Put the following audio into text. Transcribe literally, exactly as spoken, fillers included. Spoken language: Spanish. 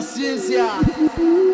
AngelLaCiencia.